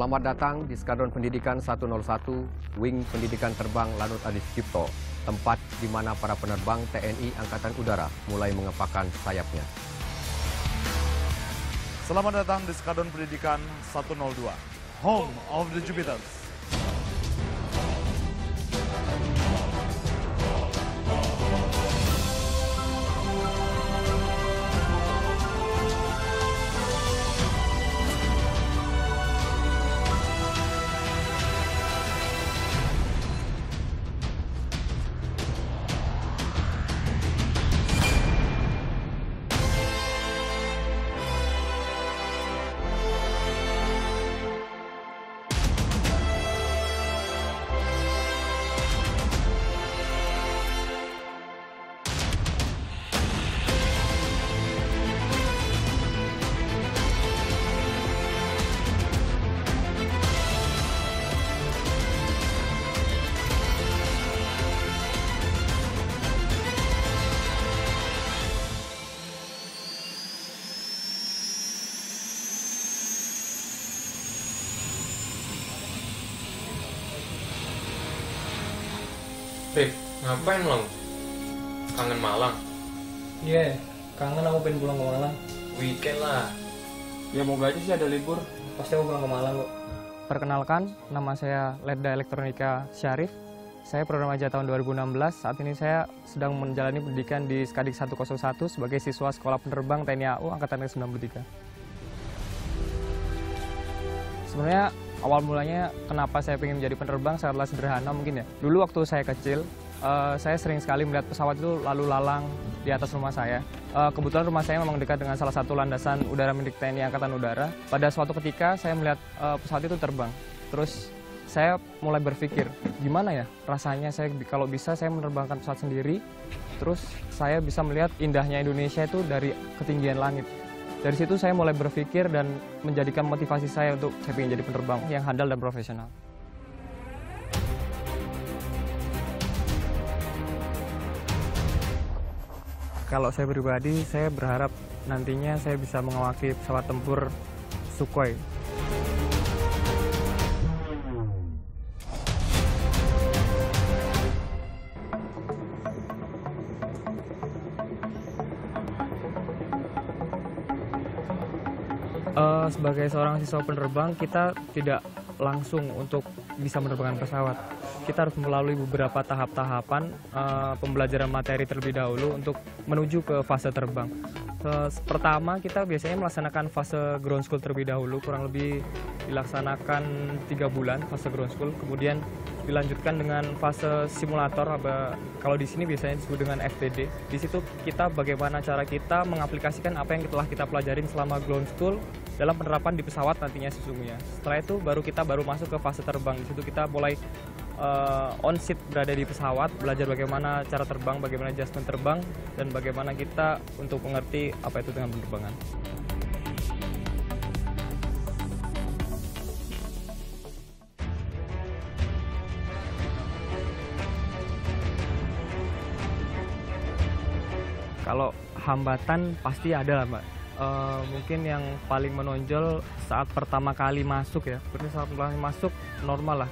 Selamat datang di Skadron Pendidikan 101, Wing Pendidikan Terbang Lanud Adisutjipto, tempat di mana para penerbang TNI Angkatan Udara mulai mengepakkan sayapnya. Selamat datang di Skadron Pendidikan 102, Home of the Jupiters. Beb, ngapain lo? Kangen Malang? Iya, kangen, aku pengen pulang ke Malang. Weekend lah. Ya moga aja sih ada libur. Pasti aku pulang ke Malang kok. Perkenalkan, nama saya Letda Elektronika Syarif. Saya program aja tahun 2016. Saat ini saya sedang menjalani pendidikan di Skadik 101 sebagai siswa Sekolah Penerbang TNI AU Angkatan ke-93. Sebenarnya awal mulanya kenapa saya ingin menjadi penerbang sangatlah sederhana mungkin ya. Dulu waktu saya kecil, saya sering sekali melihat pesawat itu lalu lalang di atas rumah saya. Kebetulan rumah saya memang dekat dengan salah satu landasan udara milik TNI Angkatan Udara. Pada suatu ketika saya melihat pesawat itu terbang. Terus saya mulai berpikir, gimana ya rasanya saya kalau bisa saya menerbangkan pesawat sendiri. Terus saya bisa melihat indahnya Indonesia itu dari ketinggian langit. Dari situ saya mulai berpikir dan menjadikan motivasi saya untuk saya ingin jadi penerbang yang handal dan profesional. Kalau saya pribadi, saya berharap nantinya saya bisa mengawaki pesawat tempur Sukhoi. Sebagai seorang siswa penerbang, kita tidak langsung untuk bisa menerbangkan pesawat. Kita harus melalui beberapa tahap-tahapan pembelajaran materi terlebih dahulu untuk menuju ke fase terbang. Pertama, kita biasanya melaksanakan fase ground school terlebih dahulu, kurang lebih dilaksanakan 3 bulan fase ground school. Kemudian dilanjutkan dengan fase simulator, kalau di sini biasanya disebut dengan FTD. Di situ kita bagaimana cara kita mengaplikasikan apa yang telah kita pelajarin selama ground school dalam penerapan di pesawat nantinya sesungguhnya. Setelah itu baru kita masuk ke fase terbang. Di situ kita mulai on seat, berada di pesawat, belajar bagaimana cara terbang, bagaimana adjustment terbang, dan bagaimana kita untuk mengerti apa itu dengan penerbangan. Kalau hambatan pasti ada lah, Mbak. Mungkin yang paling menonjol saat pertama kali masuk ya. Berarti saat pertama kali masuk normal lah,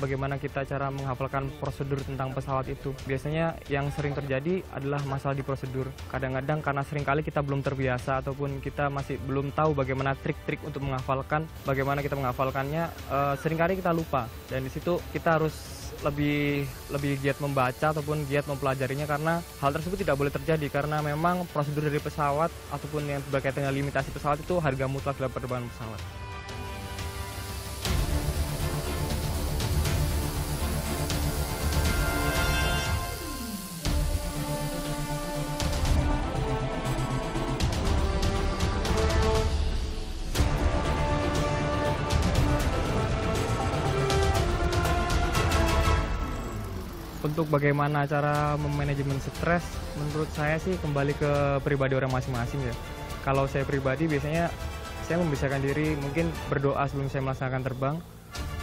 bagaimana kita cara menghafalkan prosedur tentang pesawat itu. Biasanya yang sering terjadi adalah masalah di prosedur. Kadang-kadang karena seringkali kita belum terbiasa ataupun kita masih belum tahu bagaimana trik-trik untuk menghafalkan, bagaimana kita menghafalkannya, seringkali kita lupa. Dan di situ kita harus lebih giat membaca ataupun giat mempelajarinya, karena hal tersebut tidak boleh terjadi, karena memang prosedur dari pesawat ataupun yang berkaitan dengan limitasi pesawat itu harga mutlak dalam penerbangan pesawat. Untuk bagaimana cara memanajemen stres, menurut saya sih kembali ke pribadi orang masing-masing ya. Kalau saya pribadi biasanya saya membiasakan diri mungkin berdoa sebelum saya melaksanakan terbang.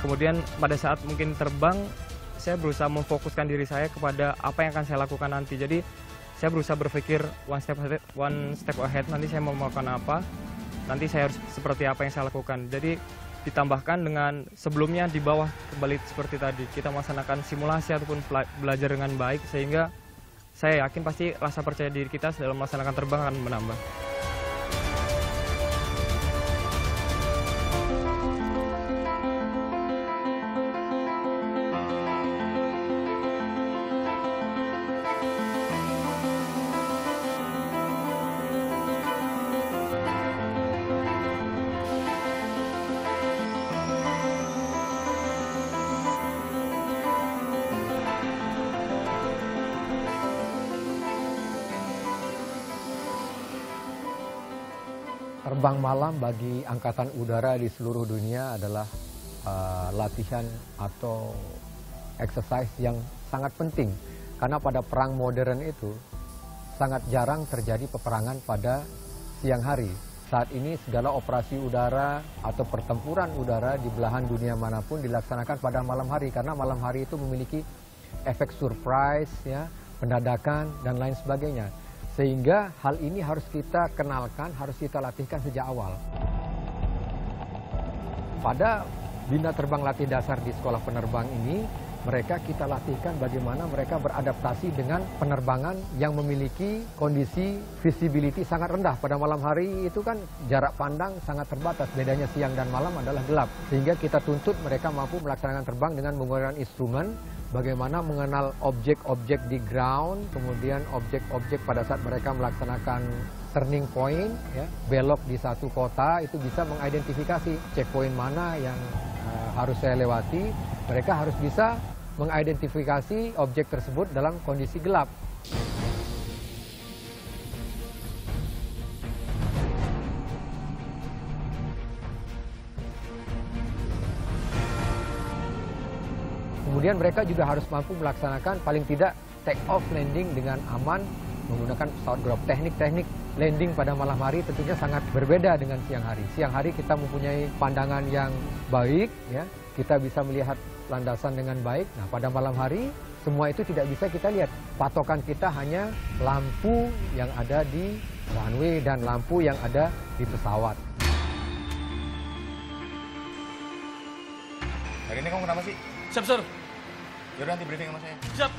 Kemudian pada saat mungkin terbang, saya berusaha memfokuskan diri saya kepada apa yang akan saya lakukan nanti. Jadi saya berusaha berpikir one step ahead, nanti saya mau melakukan apa, nanti saya harus seperti apa yang saya lakukan. Jadi ditambahkan dengan sebelumnya di bawah kembali seperti tadi. Kita melaksanakan simulasi ataupun belajar dengan baik, sehingga saya yakin pasti rasa percaya diri kita dalam melaksanakan terbang akan menambah. Terbang malam bagi Angkatan Udara di seluruh dunia adalah latihan atau exercise yang sangat penting. Karena pada perang modern itu sangat jarang terjadi peperangan pada siang hari. Saat ini segala operasi udara atau pertempuran udara di belahan dunia manapun dilaksanakan pada malam hari. Karena malam hari itu memiliki efek surprise, ya, pendadakan, dan lain sebagainya. Sehingga hal ini harus kita kenalkan, harus kita latihkan sejak awal. Pada Bina Terbang Latih Dasar di Sekolah Penerbang ini, mereka kita latihkan bagaimana mereka beradaptasi dengan penerbangan yang memiliki kondisi visibility sangat rendah. Pada malam hari itu kan jarak pandang sangat terbatas, bedanya siang dan malam adalah gelap. Sehingga kita tuntut mereka mampu melaksanakan terbang dengan menggunakan instrumen, bagaimana mengenal objek-objek di ground, kemudian objek-objek pada saat mereka melaksanakan turning point, ya, belok di satu kota, itu bisa mengidentifikasi checkpoint mana yang harus saya lewati. Mereka harus bisa mengidentifikasi objek tersebut dalam kondisi gelap. Kemudian mereka juga harus mampu melaksanakan paling tidak take off landing dengan aman menggunakan pesawat Grob. Teknik-teknik landing pada malam hari tentunya sangat berbeda dengan siang hari. Siang hari kita mempunyai pandangan yang baik, ya, kita bisa melihat landasan dengan baik. Nah, pada malam hari semua itu tidak bisa kita lihat. Patokan kita hanya lampu yang ada di runway dan lampu yang ada di pesawat. Hari ini kamu kenapa sih? Siap, Sur. Yaudah, nanti briefing sama saya. Siap.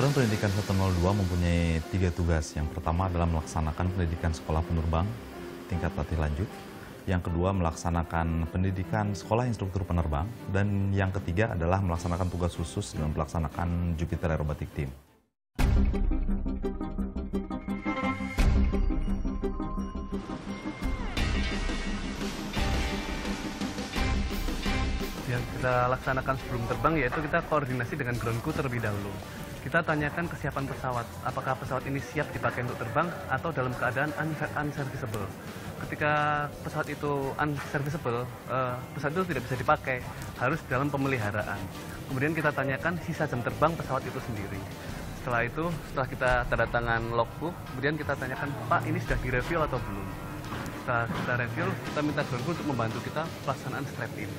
Skadron Pendidikan 102 mempunyai 3 tugas. Yang pertama adalah melaksanakan pendidikan sekolah penerbang tingkat latih lanjut. Yang kedua melaksanakan pendidikan sekolah instruktur penerbang. Dan yang ketiga adalah melaksanakan tugas khusus dengan melaksanakan Jupiter Aerobatic Team. Yang kita laksanakan sebelum terbang yaitu kita koordinasi dengan ground crew terlebih dahulu. Kita tanyakan kesiapan pesawat, apakah pesawat ini siap dipakai untuk terbang atau dalam keadaan unserviceable. Ketika pesawat itu unserviceable, pesawat itu tidak bisa dipakai, harus dalam pemeliharaan. Kemudian kita tanyakan sisa jam terbang pesawat itu sendiri. Setelah itu, setelah kita tanda tangan logbook, kemudian kita tanyakan, Pak, ini sudah direfuel atau belum? Setelah kita refuel, kita minta ground crew untuk membantu kita pelaksanaan strap-in.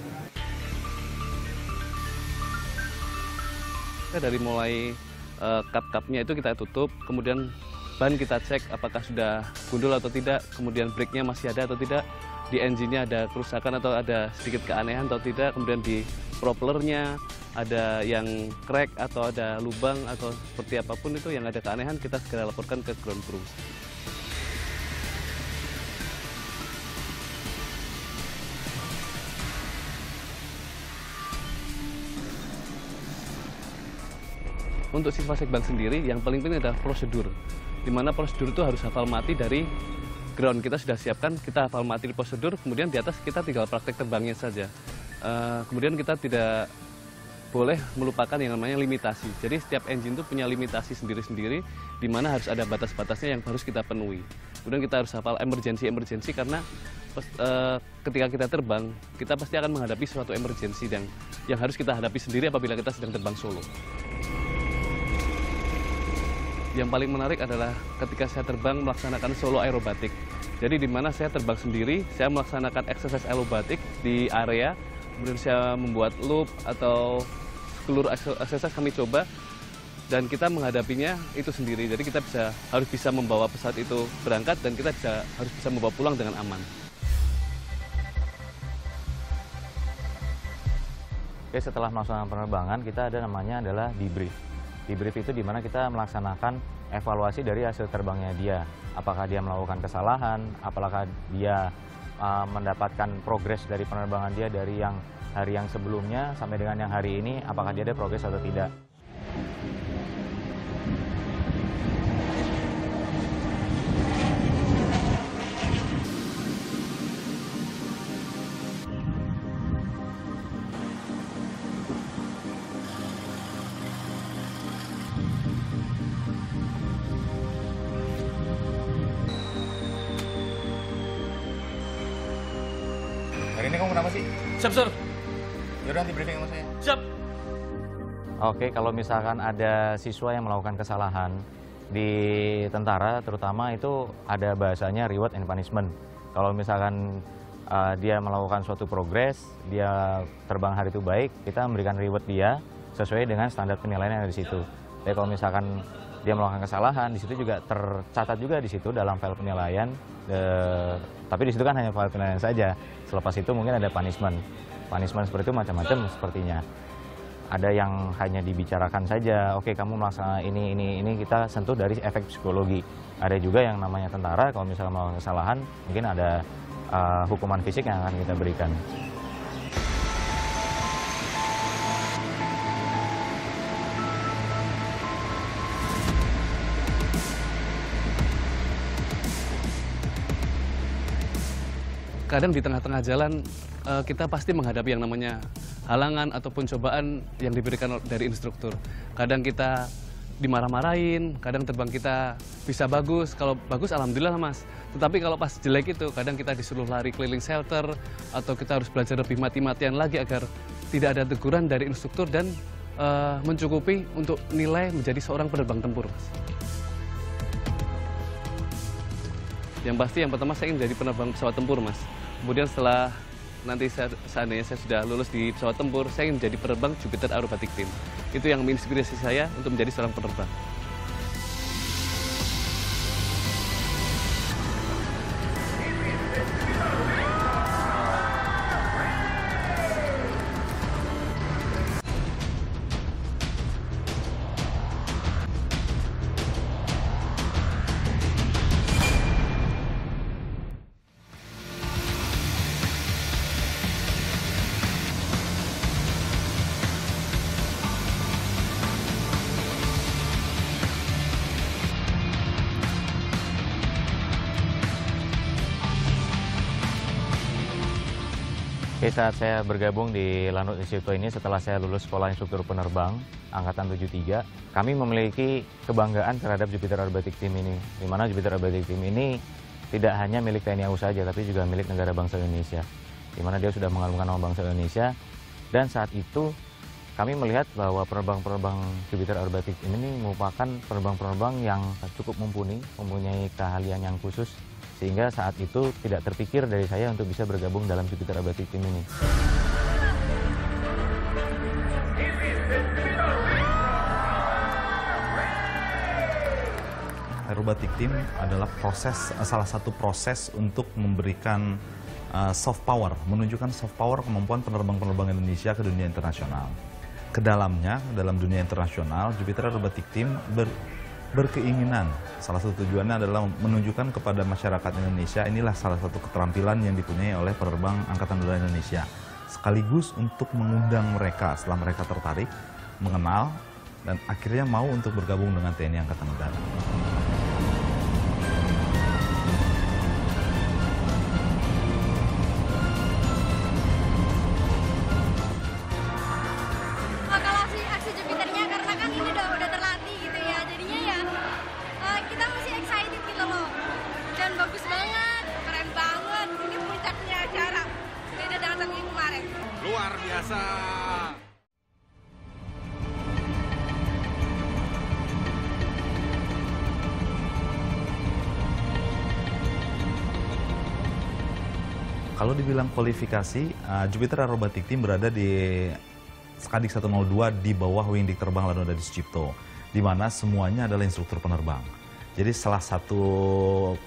Dari mulai cup-cupnya itu kita tutup, kemudian ban kita cek apakah sudah gundul atau tidak, kemudian brake-nya masih ada atau tidak, di engine-nya ada kerusakan atau ada sedikit keanehan atau tidak, kemudian di propellernya ada yang crack atau ada lubang atau seperti apapun itu yang ada keanehan, kita segera laporkan ke ground crew. Untuk siswa sekbang sendiri, yang paling penting adalah prosedur. Di mana prosedur itu harus hafal mati dari ground. Kita sudah siapkan, kita hafal mati di prosedur, kemudian di atas kita tinggal praktek terbangnya saja. Kemudian kita tidak boleh melupakan yang namanya limitasi. Jadi setiap engine itu punya limitasi sendiri-sendiri, di mana harus ada batas-batasnya yang harus kita penuhi. Kemudian kita harus hafal emergency karena ketika kita terbang, kita pasti akan menghadapi suatu emergency yang harus kita hadapi sendiri apabila kita sedang terbang solo. Yang paling menarik adalah ketika saya terbang melaksanakan solo aerobatik. Jadi di mana saya terbang sendiri, saya melaksanakan exercise aerobatik di area, kemudian saya membuat loop atau seluruh exercise kami coba, dan kita menghadapinya itu sendiri. Jadi kita harus bisa membawa pesawat itu berangkat, dan kita harus bisa membawa pulang dengan aman. Oke, setelah melaksanakan penerbangan, kita ada namanya adalah debrief. Debrief itu di mana kita melaksanakan evaluasi dari hasil terbangnya dia. Apakah dia melakukan kesalahan, apakah dia mendapatkan progres dari penerbangan dia dari yang hari yang sebelumnya sampai dengan yang hari ini, apakah dia ada progres atau tidak. Hari ini kamu kenapa sih? Siap, Sir. Yaudah, nanti briefing sama saya. Siap. Oke, kalau misalkan ada siswa yang melakukan kesalahan, di tentara terutama itu ada bahasanya reward and punishment. Kalau misalkan dia melakukan suatu progres, dia terbang hari itu baik, kita memberikan reward dia sesuai dengan standar penilaian yang ada di situ. Jadi kalau misalkan dia melakukan kesalahan, di situ juga tercatat juga di situ dalam file penilaian, tapi di situ kan hanya file penilaian saja. Selepas itu mungkin ada punishment. Punishment seperti itu macam-macam sepertinya. Ada yang hanya dibicarakan saja. Oke, kamu melaksanakan ini, kita sentuh dari efek psikologi. Ada juga yang namanya tentara, kalau misalnya melakukan kesalahan, mungkin ada hukuman fisik yang akan kita berikan. Kadang di tengah-tengah jalan kita pasti menghadapi yang namanya halangan ataupun cobaan yang diberikan dari instruktur. Kadang kita dimarah-marahin, kadang terbang kita bisa bagus. Kalau bagus alhamdulillah, Mas. Tetapi kalau pas jelek itu kadang kita disuruh lari keliling shelter atau kita harus belajar lebih mati-matian lagi agar tidak ada teguran dari instruktur dan mencukupi untuk nilai menjadi seorang penerbang tempur, Mas. Yang pasti yang pertama saya ingin jadi penerbang pesawat tempur, Mas. Kemudian setelah nanti seandainya saya sudah lulus di pesawat tempur, saya ingin menjadi penerbang Jupiter Aerobatic Team. Itu yang menginspirasi saya untuk menjadi seorang penerbang. Saat saya bergabung di Lanud Adisutjipto ini, setelah saya lulus sekolah instruktur penerbang Angkatan 73, kami memiliki kebanggaan terhadap Jupiter Aerobatic Team ini. Di mana Jupiter Aerobatic Team ini tidak hanya milik TNI AU saja, tapi juga milik negara bangsa Indonesia. Di mana dia sudah mengharumkan nama bangsa Indonesia. Dan saat itu kami melihat bahwa penerbang-penerbang Jupiter Aerobatic Team ini merupakan penerbang-penerbang yang cukup mumpuni, mempunyai keahlian yang khusus. Sehingga saat itu tidak terpikir dari saya untuk bisa bergabung dalam Jupiter Aerobatic Team ini. Aerobatic Team adalah salah satu proses untuk memberikan soft power, menunjukkan soft power kemampuan penerbang-penerbang Indonesia ke dunia internasional. Kedalamnya, dalam dunia internasional, Jupiter Aerobatic Team berkeinginan, salah satu tujuannya adalah menunjukkan kepada masyarakat Indonesia inilah salah satu keterampilan yang dipunyai oleh penerbang Angkatan Udara Indonesia, sekaligus untuk mengundang mereka setelah mereka tertarik, mengenal, dan akhirnya mau untuk bergabung dengan TNI Angkatan Udara. Terima Kalau dibilang kualifikasi, Jupiter Aerobatic Team berada di Skadik 102 di bawah Wingdik Terbang Lanud Adisutjipto, di mana semuanya adalah instruktur penerbang. Jadi salah satu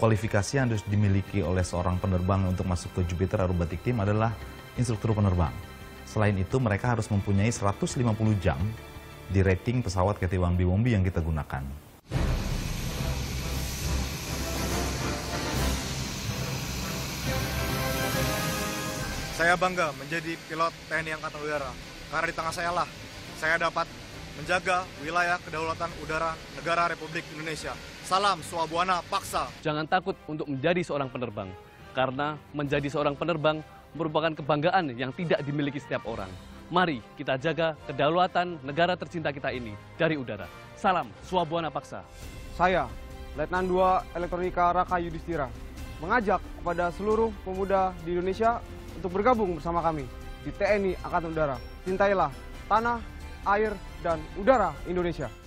kualifikasi yang harus dimiliki oleh seorang penerbang untuk masuk ke Jupiter Aerobatic Team adalah instruktur penerbang. Selain itu, mereka harus mempunyai 150 jam di rating pesawat KT-1 Bambi-Bambi yang kita gunakan. Saya bangga menjadi pilot TNI Angkatan Udara, karena di tangan saya lah saya dapat menjaga wilayah kedaulatan udara negara Republik Indonesia. Salam Swabuana Paksa. Jangan takut untuk menjadi seorang penerbang, karena menjadi seorang penerbang merupakan kebanggaan yang tidak dimiliki setiap orang. Mari kita jaga kedaulatan negara tercinta kita ini dari udara. Salam Swabuana Paksa. Saya, Letnan 2 Elektronika Raka Yudhistira, mengajak kepada seluruh pemuda di Indonesia untuk bergabung bersama kami di TNI Angkatan Udara. Cintailah tanah, air, dan udara Indonesia.